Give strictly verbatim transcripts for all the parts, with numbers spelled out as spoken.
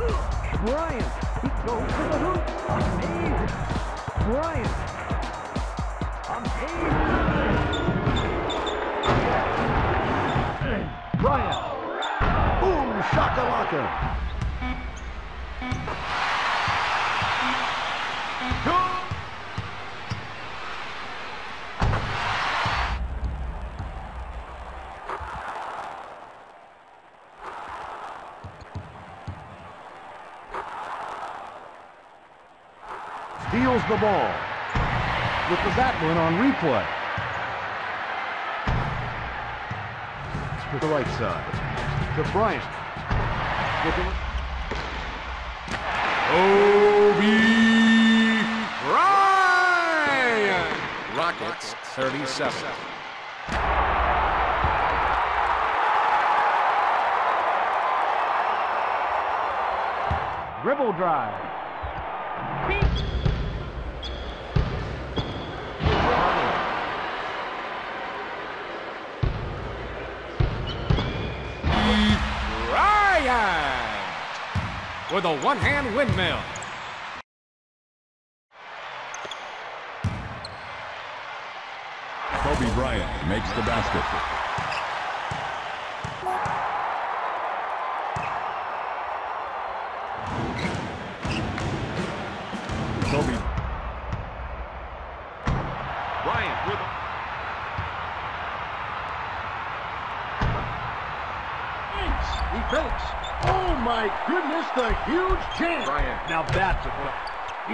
Bryant, he goes to the hoop. Amazing. Bryant. Amazing. Bryant. Boom, shakalaka. Go! Steals the ball. With the that one on replay. To the right side. To Bryant. Kobe Bryant. Rockets thirty-seven. Dribble drive. With a one-hand windmill. Kobe Bryant makes the basket. Kobe Bryant with a he fakes. Oh my goodness, the huge chance. Bryant. Now that's a play.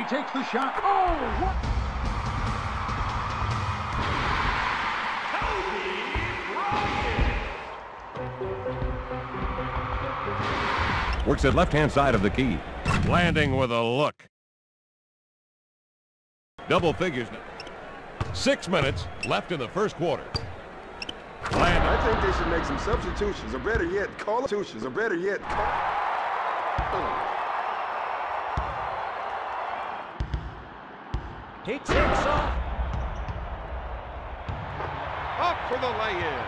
He takes the shot. Oh, what? Kobe Bryant. Works at left-hand side of the key. Landing with a look. Double figures. Six minutes left in the first quarter. Landing. I think they should make some substitutions, or better yet, call substitutions, or better yet, call. He takes off. Up for the lay-in.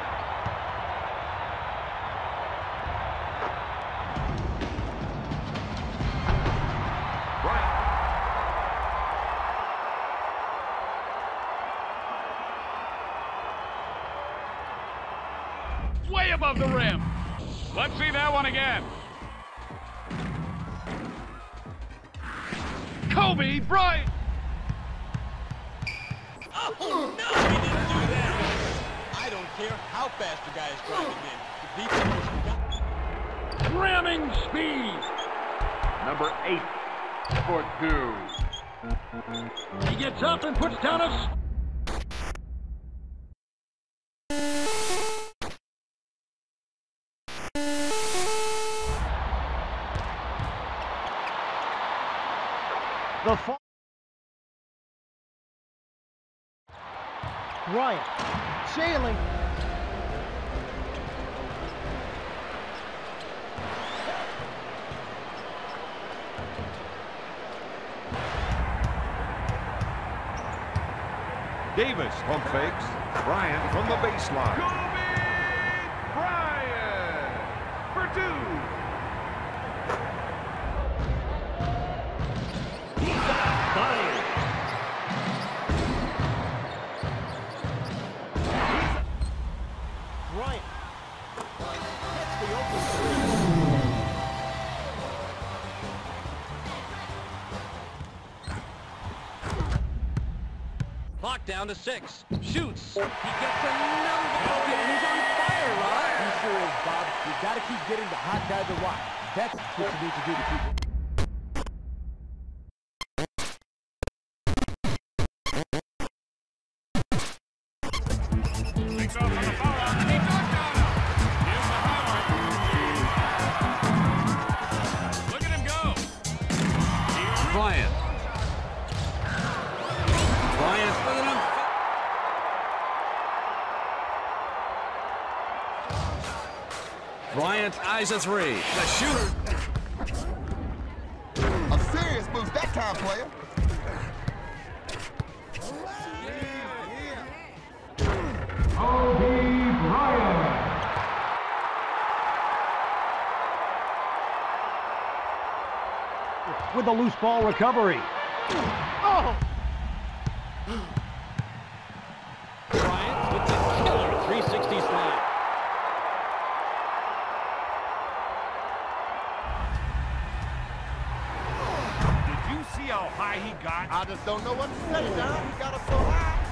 Bryant. Way above the rim. Let's see that one again. Kobe Bryant. Oh, no, he didn't do that. I don't care how fast the guy is driving in. Ramming speed. Number eight for two. He gets up and puts down a... The fall. Bryant. Jailing. Davis pump fakes. Bryant from the baseline. Kobe Bryant for two. Clock down to six. Shoots. He gets another bucket. He's on fire, Rod. He sure is, Bob. You've got to keep getting the hot guy to rock. That's what you need to do to keep it. Look at him go. Bryant. Bryant. Look at him. Bryant eyes a three. The shooter. A serious boost that time, player. Kobe Bryant. with a loose ball recovery. Oh! Bryant with the killer three sixty slam. Did you see how high he got? I just don't know what to say now. He got up so high.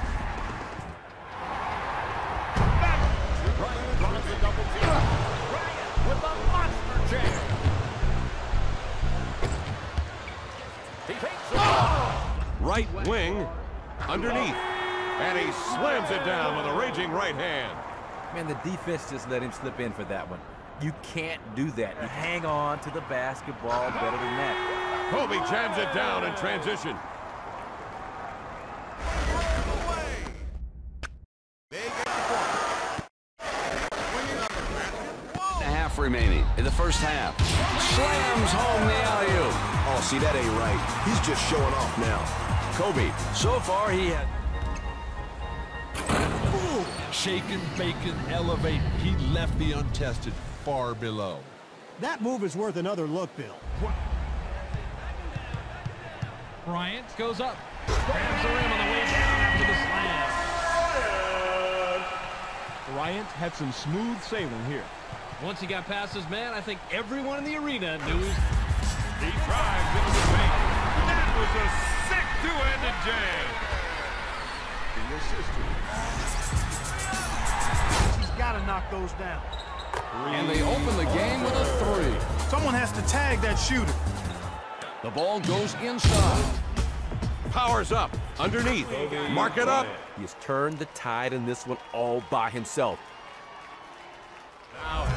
Bryant runs a double team. Bryant with a monster jam. He takes it. Oh! Right wing underneath. And he slams it down with a raging right hand. Man, the defense just let him slip in for that one. You can't do that. You hang on to the basketball better than that. Kobe jams it down in transition. Remaining in the first half. Slams home the alley-oop. Oh, see, that ain't right. He's just showing off now. Kobe, so far he had... Ooh. Shaken, bacon, elevate. He left the untested far below. That move is worth another look, Bill. What? Bryant goes up. Grabs the rim on the way down after the slam. Bryant had some smooth sailing here. Once he got past his man, I think everyone in the arena knew. He drives into the paint. That was a sick two-handed jam. And your sister. He's got to knock those down. And they open the game with a three. Someone has to tag that shooter. The ball goes inside. Powers up underneath. Mark it up. He has turned the tide in this one all by himself. Out.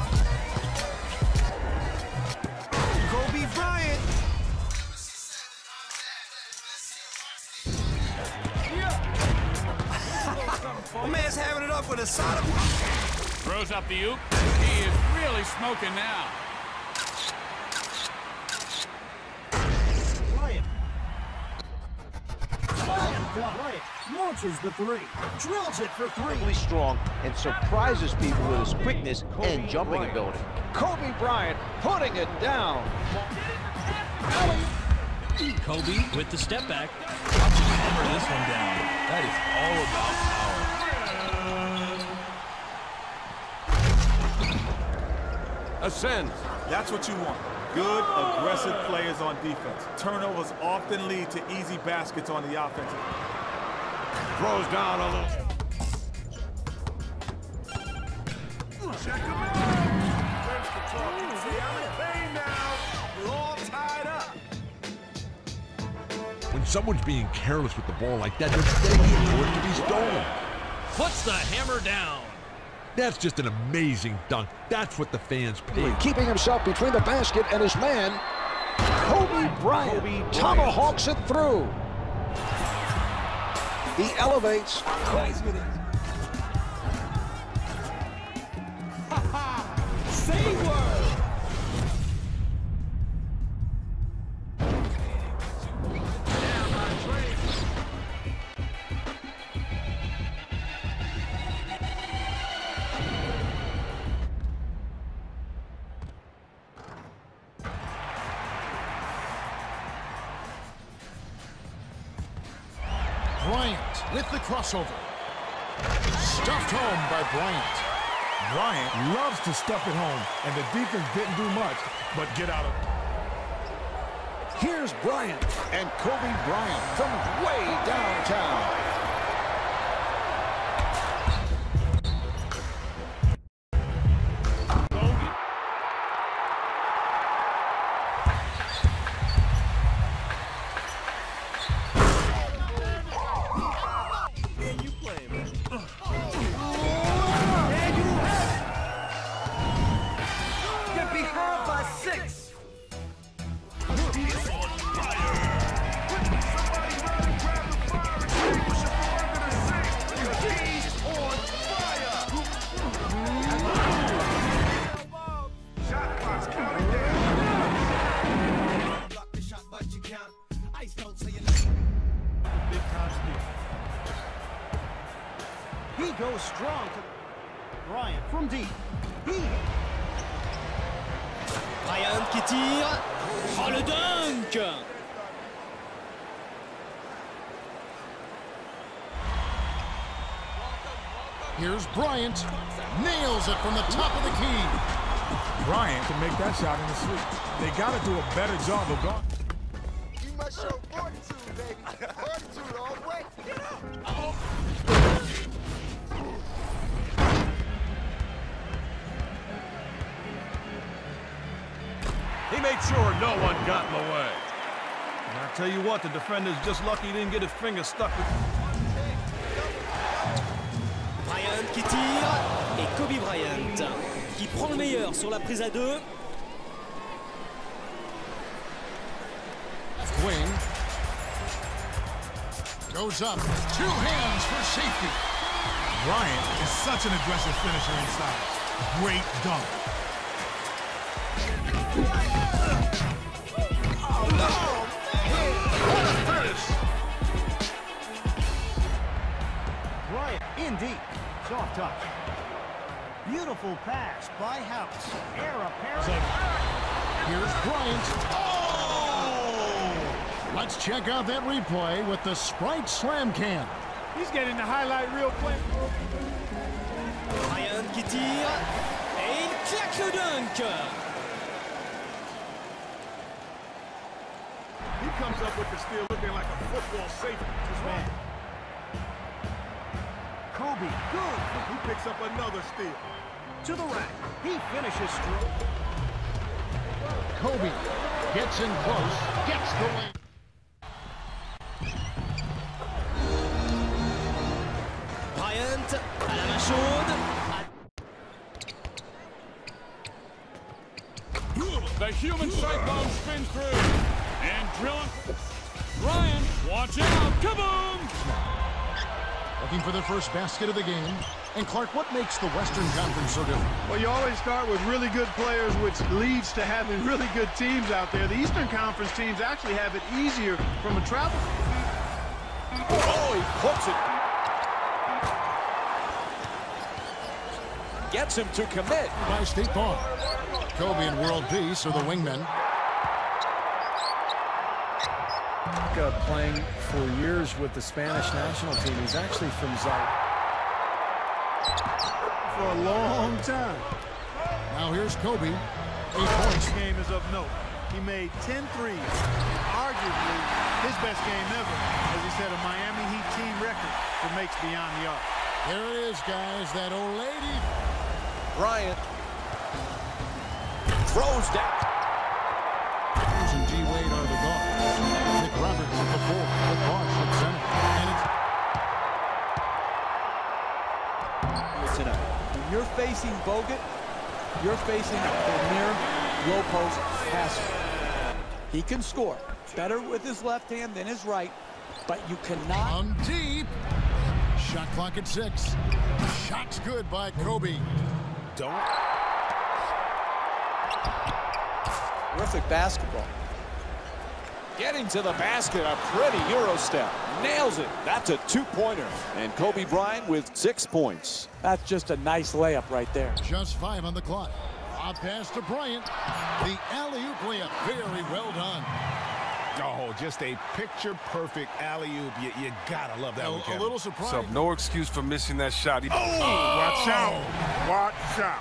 Kobe Bryant. The man's having it up with a side of... Throws up the oop. He is really smoking now. Bryant. Bryant. Bryant. Launches the three, drills it for three. Really strong and surprises people with his quickness and jumping ability. Kobe Bryant putting it down. Kobe with the step back. Hammer this one down. That is all about power. Ascends. That's what you want. Good, aggressive players on defense. Turnovers often lead to easy baskets on the offensive. Throws down a little. Check him out. We're all tied up. When someone's being careless with the ball like that, they're begging for it to be stolen. Puts the hammer down. That's just an amazing dunk. That's what the fans pay. Keeping himself between the basket and his man, Kobe Bryant, Kobe Bryant. Tomahawks it through. He elevates. Say word. With the crossover. Stuffed home by Bryant. Bryant loves to stuff it home, and the defense didn't do much, but get out of it. Here's Bryant. And Kobe Bryant from way downtown. He goes strong to Bryant from deep. He... Bryant qui tire. Oh, le dunk! Here's Bryant. Nails it from the top of the key. Bryant can make that shot in the sleep. They got to do a better job of going. You must show fortitude, baby. Fortitude all the way. Get up. Oh. He made sure no one got in the way. And I tell you what, the defender's just lucky he didn't get his finger stuck. Bryant qui tire, et Kobe Bryant qui prend le meilleur sur la prise à deux. Wing. Goes up, two hands for safety. Bryant is such an aggressive finisher inside. Great dunk. In deep, soft touch. Beautiful pass by House. Air apparent. Here's Bryant. Oh! Let's check out that replay with the Sprite Slam Cam. He's getting the highlight real quick. Bryant qui tire et il claque le dunk. He comes up with the steal looking like a football safety. Right. Kobe, good. He picks up another steal. To the rack. He finishes strong. Kobe gets in close, gets the win. Bryant à la main chaude. The human sight bomb spins through. And drilling. Bryant, watch out. Kaboom! Looking for the first basket of the game. And Clark, what makes the Western Conference so different? Well, you always start with really good players, which leads to having really good teams out there. The Eastern Conference teams actually have it easier from a travel. Oh, he clips it. Gets him to commit. By State Farm. Kobe and World Peace are the wingmen. Uh, playing for years with the Spanish national team. He's actually from Zaire for a long time. Now here's Kobe. Eight points. Game is of note. He made ten threes, arguably his best game ever. As he set a Miami Heat team record for makes beyond the arc. There it is, guys. That old lady. Bryant throws down. And G-Wade are the guards. Roberts at the four, with Marsh at center, and it's... Tonight, when you're facing Bogut, you're facing a near low post passer. He can score better with his left hand than his right, but you cannot... On deep! Shot clock at six. Shot's good by Kobe. Don't... Perfect basketball. Getting to the basket, a pretty Euro step. Nails it. That's a two-pointer. And Kobe Bryant with six points. That's just a nice layup right there. Just five on the clock. Out pass to Bryant. The alley-oop layup. Very well done. Oh, just a picture-perfect alley-oop. You, you gotta love that a, one, Kevin. A little surprise. So no excuse for missing that shot. He oh, oh, watch out. Watch out.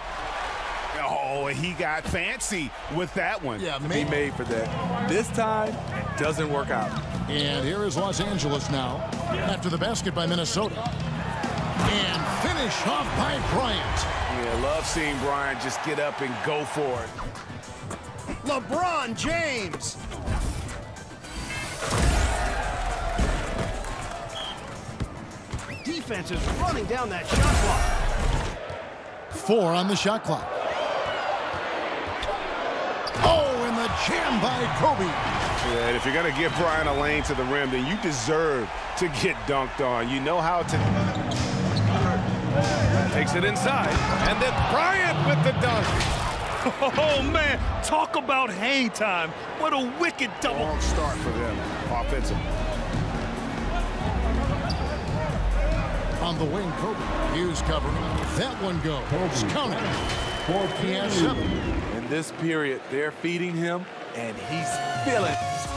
Oh, he got fancy with that one. Yeah, made. He made for that. This time, doesn't work out. And here is Los Angeles now, yeah. After the basket by Minnesota. And finish off by Bryant. Yeah, love seeing Bryant just get up and go for it. LeBron James. Defense is running down that shot clock. Four on the shot clock. Jam by Kobe. Yeah, and if you're going to give Bryant a lane to the rim, then you deserve to get dunked on. You know how to... Takes it inside. And then Bryant with the dunk. Oh, man. Talk about hang time. What a wicked double. Long start for them. Offensive. On the wing, Kobe. Hughes covering. That one goes. Kobe's counting. four P M seven. In this period, they're feeding him and he's feeling.